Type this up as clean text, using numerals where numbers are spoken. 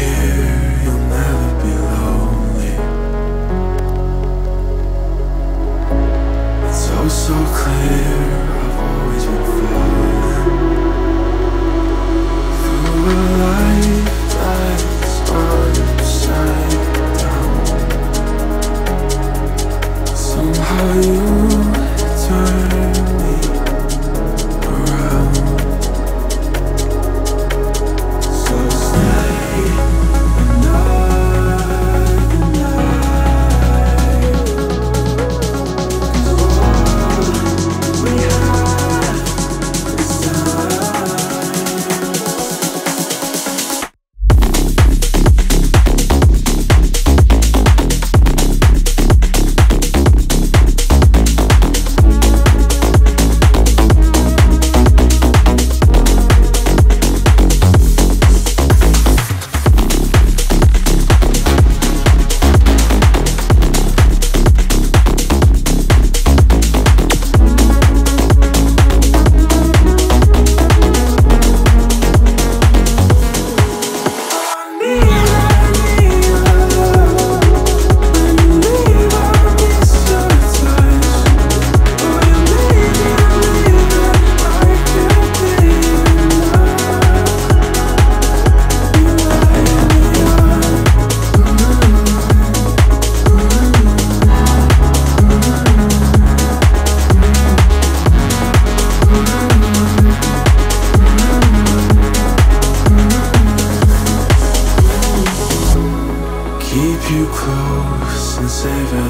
here, you'll never be lonely. It's oh so clear, I've always been falling through a life that's upside down. Somehow you turn save it.